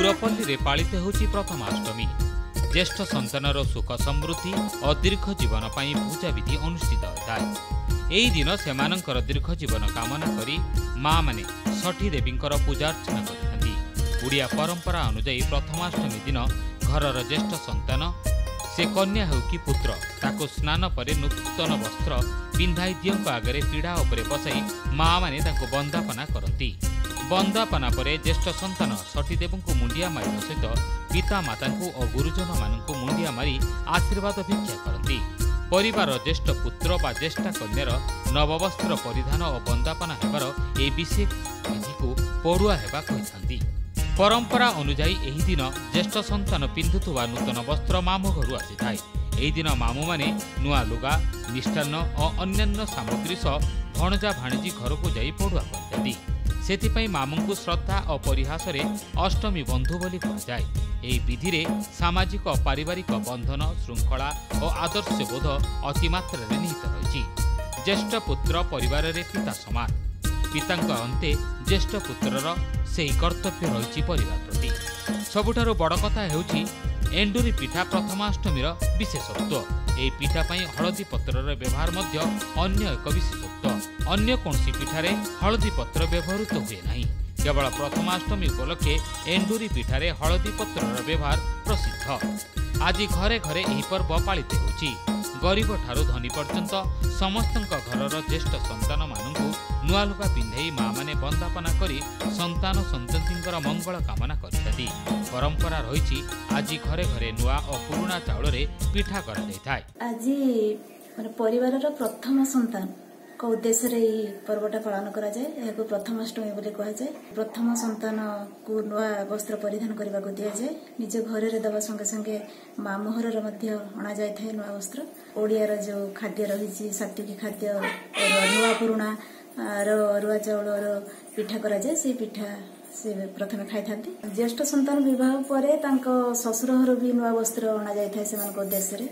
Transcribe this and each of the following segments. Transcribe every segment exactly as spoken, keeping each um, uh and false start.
पुरपल्ली पालित होची प्रथमाष्टमी। ज्येष्ठ संतानर सुख समृद्धि और दीर्घ जीवन पाई पूजा विधि अनुष्ठित होता है। यही दिन सेमानंकर दीर्घ जीवन कामना करी माँ माने षठी देवींकर पूजा अर्चना करथांती। उड़िया परंपरा अनुयायी प्रथमाष्टमी दिन घरर ज्येष्ठ संतान से कन्या हो कि पुत्र ताको स्नान परे नूतन वस्त्र पिंधाई दियों आगे पीढ़ा उपरे बसाई माँ माने बंदापना करती। बंदापना परे ज्येष्ठ संतान षठीदेव को मुंडिया मारिया सहित पिता माता और गुरुजन मानू मुंडिया मारी आशीर्वाद भिक्षा करती। परिवार ज्येष्ठ पुत्र व ज्येष्ठा कन्यार नववस्त्र परिधान और बंदापना हेबार यह विशेष विधि को पड़ुआ हेबा कही। परंपरा अनुजाई एही दिन ज्येष्ठ संतान पिंधुवा नूतन वस्त्र मामू घर आसी थाए। एही दिन मामू माने नुआ लुगा मिष्टान्न और अन्यान्य सामग्री सह भणजा भाणजी घर को जाई पड़ुआ करती। सेथिपाई मामू को श्रद्धा और परिहास रे अष्टमी बंधु बोली कहुए। एही विधि रे सामाजिक और पारिवारिक बंधन श्रृंखला और आदर्शबोध अतिमात्र निहित रही। ज्येष्ठ पुत्र परिवार रे पिता समान। पितांका अंते ज्येष्ठ पुत्रर से कर्तव्य रही परिवार प्रति। सबुठारो बड़ कथा हेउची एंडुरी पिठा प्रथमाष्टमीर विशेषत्व। एही पिठा पाई हलदी पत्रर व्यवहार मध्य अन्य एक विशेषत्व। अन्य कोनसी पिठारे हलदी पत्र व्यवहृत हुए नहीं। केवल प्रथमाष्टमी उपलक्षे एंडुरी पिठारे हलदी पत्रर व्यवहार प्रसिद्ध। आज घरे घरे एही पर्व पालित होउची। गरीब ठारू धनी पर्यंत समस्तंका घरर ज्येष्ठ संतान मानंकु नुआ लुगा पिंधाई माँ माने बंदापना करी संतान संतंतींकर मंगल कामना करथांती। परंपरा रही आज घरे घरे नुआ और पुराणा चाउल पिठा करा जाय। आज परिवार प्रथम संतान को उद्देश्य पर्वटा पालन करा जाय। यह प्रथमाष्टमी बोली कहा जाय। प्रथम संतान को नुआ वस्त्र परिधान करने को दि जाए। निज घर दवा संगे संगे मामू घर अणा जाए नुआ वस्त्र। ओडियार जो खाद्य रही सात्विक खाद्य नुआ पुराणा रुआ चाउल पिठा करा जाए। से पिठा से प्रथम खाई था। ज्येष्ठ संतान विवाह परे तांको ससुर घर भी नुआ वस्त्र अणा जाए उद्देश्य।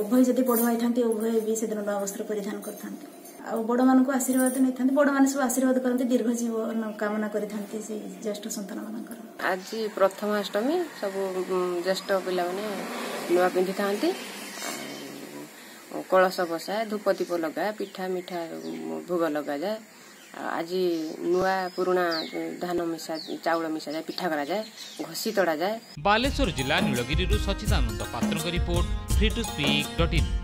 उभय जदि बड़वाई था उभय भी से नुआ वस्त्र परिधान करते। आ बड़ मानक आशीर्वाद नहीं था। बड़ मान सब आशीर्वाद करते दीर्घ जीवन कामना करी से ज्येष्ठ संतान मान। आज प्रथमाष्टमी सब ज्येष्ठ पिला नुआ पिंधि था। कलश बसाए धूप दीप लगाए पिठा मिठा भोग लगा जाए। आज नुआ पुराणा धान मिसा चाउल मिसा जाए पिठा करा जाए घसी तड़ा जाए। बालेश्वर जिला Nilgiri Sachidanand Patra report free to speak dot in.